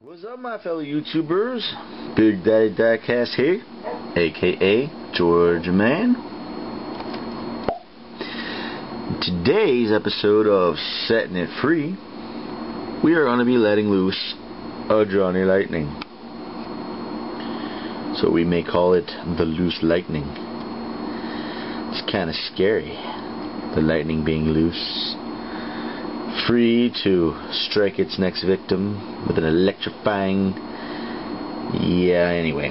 What's up, my fellow YouTubers? Big Daddy Diecast here, aka George Man. Today's episode of Setting It Free, we are going to be letting loose a Johnny Lightning. So we may call it the Loose Lightning. It's kind of scary, the lightning being loose. Free to strike its next victim with an electrifying... yeah, anyway.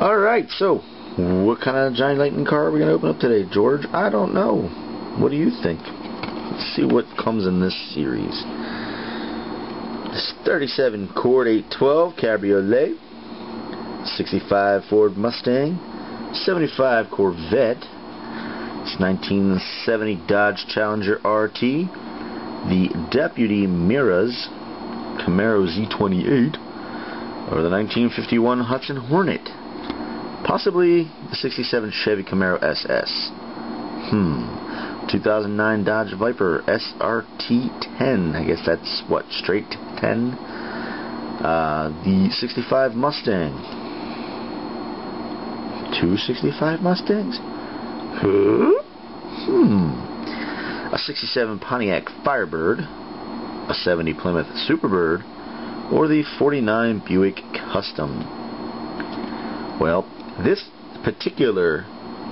Alright, so, what kind of Johnny Lightning car are we going to open up today, George? I don't know. What do you think? Let's see what comes in this series. This 37 Cord 812 Cabriolet, 65 Ford Mustang, 75 Corvette, this 1970 Dodge Challenger RT, the Deputy Miras Camaro Z28, or the 1951 Hudson Hornet, possibly the 67 Chevy Camaro SS, 2009 Dodge Viper SRT10, I guess that's what, straight 10, the 65 Mustang, two 65 Mustangs, a 67 Pontiac Firebird, a 70 Plymouth Superbird, or the 49 Buick Custom. Well, this particular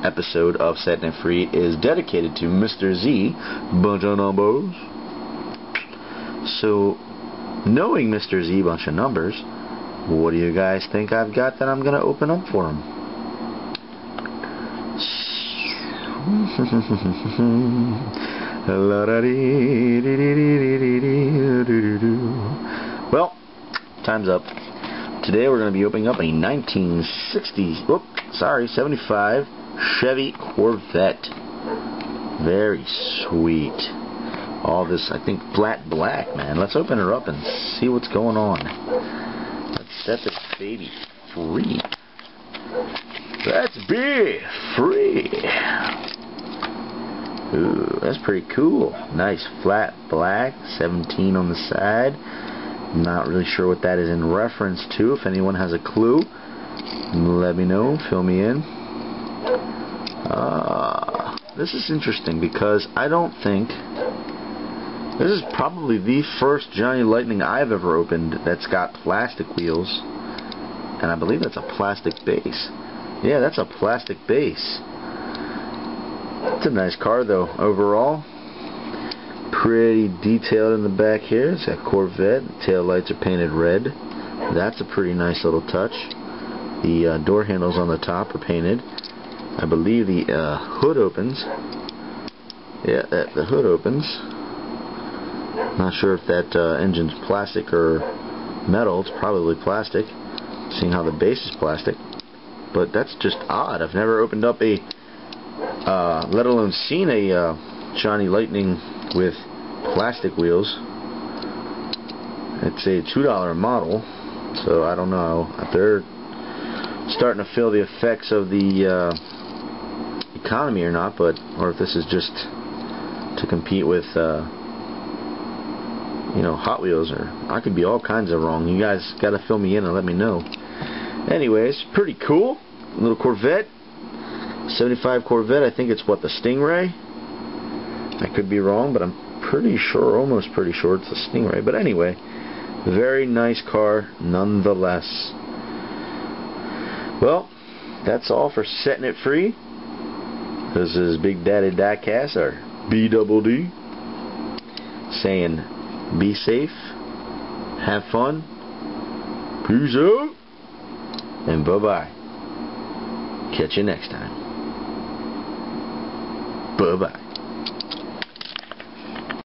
episode of Setting It Free is dedicated to Mr. Z, Bunch of Numbers. So, knowing Mr. Z, Bunch of Numbers, what do you guys think I've got that I'm going to open up for him? Well, time's up. Today we're going to be opening up a 75 Chevy Corvette. Very sweet. All this, I think, flat black, man. Let's open her up and see what's going on. Let's set this baby free. Let's be free. Ooh, that's pretty cool. Nice flat black, 17 on the side. Not really sure what that is in reference to. If anyone has a clue, let me know, fill me in. This is interesting because I don't think... this is probably the first Johnny Lightning I've ever opened that's got plastic wheels. And I believe that's a plastic base. Yeah, that's a plastic base. It's a nice car though, overall. Pretty detailed in the back here. It's got Corvette. The tail lights are painted red. That's a pretty nice little touch. The door handles on the top are painted. I believe the hood opens. Yeah, the hood opens. Not sure if that engine's plastic or metal. It's probably plastic, seeing how the base is plastic. But that's just odd. I've never opened up a... let alone seen a Johnny Lightning with plastic wheels. It's a $2 model, so I don't know. They're starting to feel the effects of the economy or not, but or if this is just to compete with, you know, Hot Wheels, or I could be all kinds of wrong. You guys got to fill me in and let me know. Anyways, pretty cool little Corvette. 75 Corvette, I think it's what, the Stingray? I could be wrong, but I'm pretty sure, almost pretty sure it's the Stingray. But anyway, very nice car nonetheless. Well, that's all for Setting It Free. This is Big Daddy Diecast, or BDD, saying be safe, have fun, peace out, and bye-bye. Catch you next time. Bye-bye.